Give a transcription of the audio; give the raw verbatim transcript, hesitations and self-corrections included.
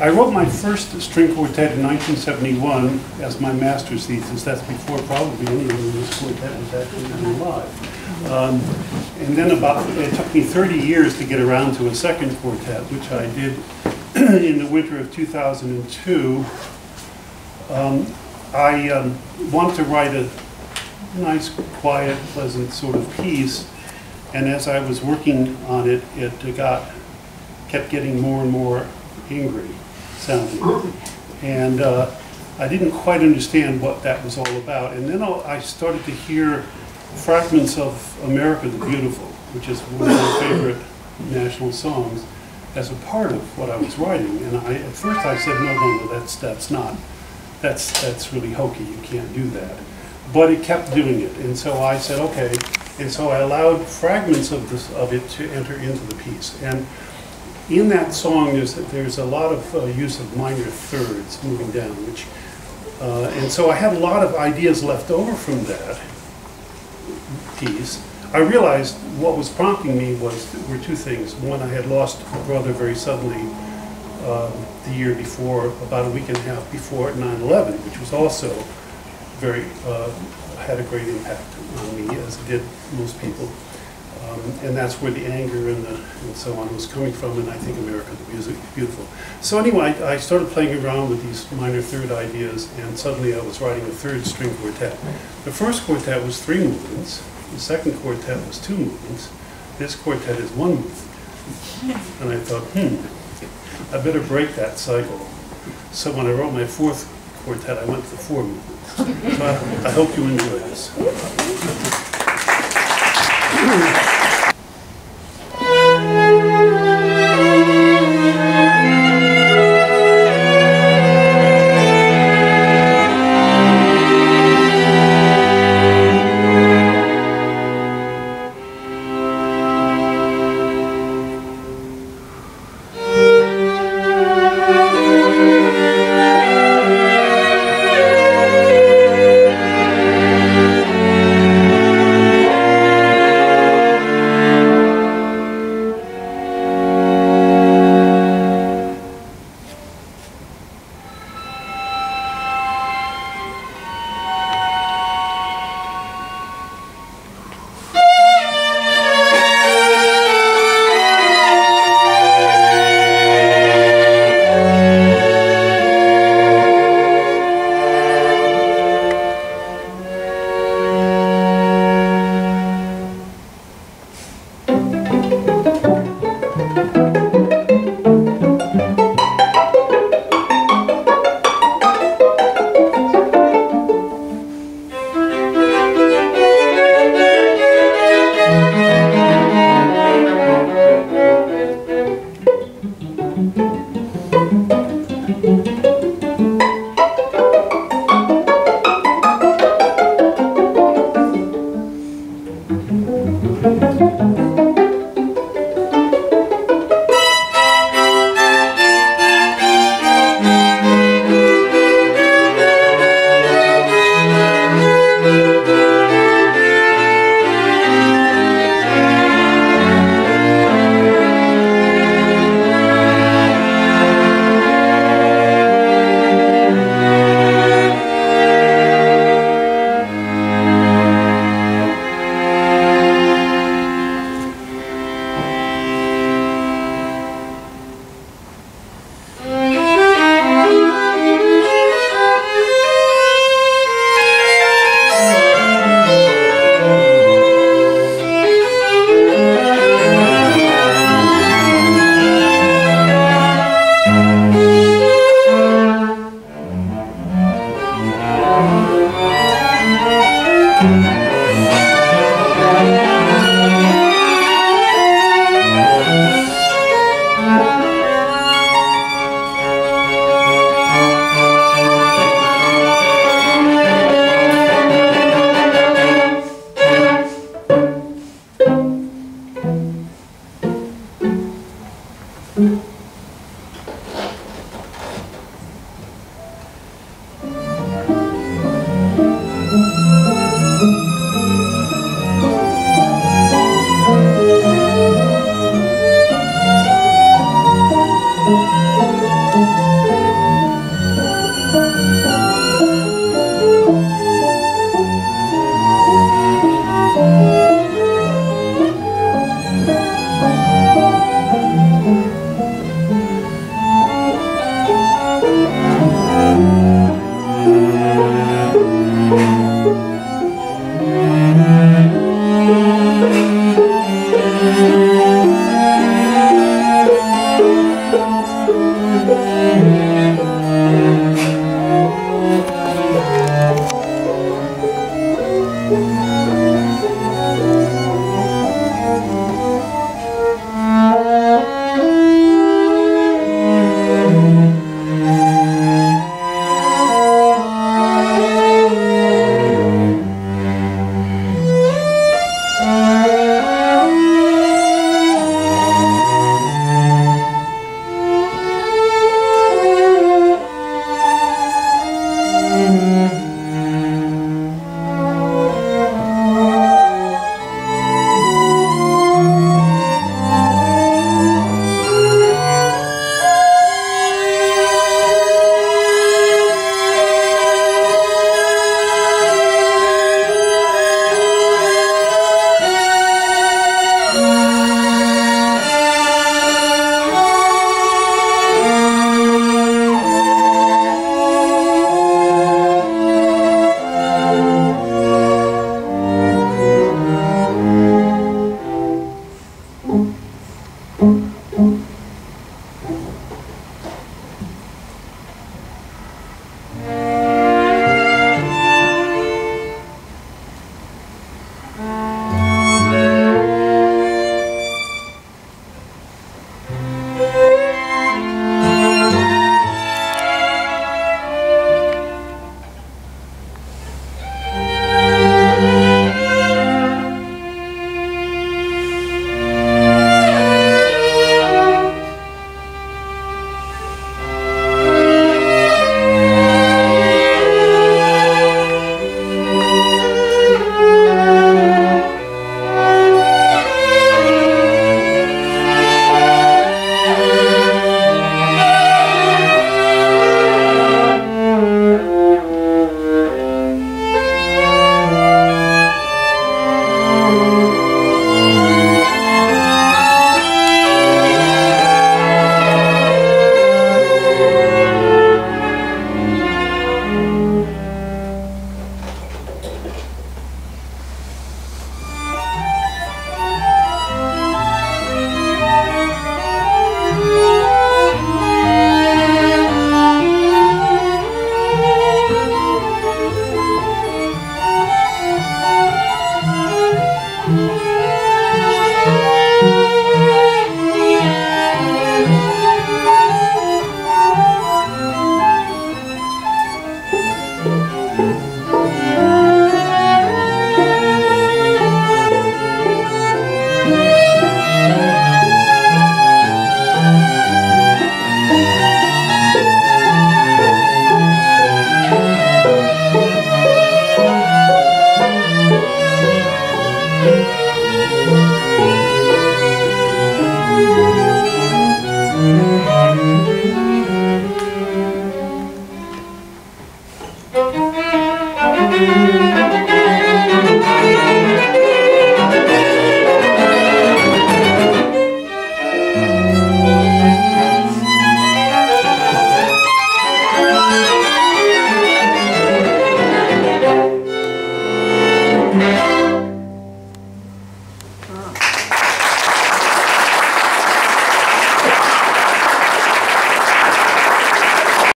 I wrote my first string quartet in nineteen seventy-one as my master's thesis. That's before probably anyone in this quartet was actually alive. Um, and then about, it took me thirty years to get around to a second quartet, which I did in the winter of two thousand two. Um, I um, want to write a nice, quiet, pleasant sort of piece. And as I was working on it, it got, kept getting more and more angry sounding. And uh, I didn't quite understand what that was all about. And then I started to hear fragments of America the Beautiful, which is one of my favorite national songs, as a part of what I was writing. And I, at first I said, no, no, no, that's, that's not, that's, that's really hokey, you can't do that. But it kept doing it, and so I said, okay, and so I allowed fragments of, this, of it to enter into the piece. And in that song, there's, there's a lot of uh, use of minor thirds moving down, which, uh, and so I had a lot of ideas left over from that piece. I realized what was prompting me was, were two things. One, I had lost a brother very suddenly uh, the year before, about a week and a half before nine eleven, which was also very, uh, had a great impact on me, as it did most people. Um, and that's where the anger and, the, and so on was coming from, and I think America the Music is Beautiful. So anyway, I, I started playing around with these minor third ideas, and suddenly I was writing a third string quartet. The first quartet was three movements, the second quartet was two movements, this quartet is one movement. And I thought, hmm, I better break that cycle. So when I wrote my fourth quartet, I went for four movements. So I, I hope you enjoy this. you.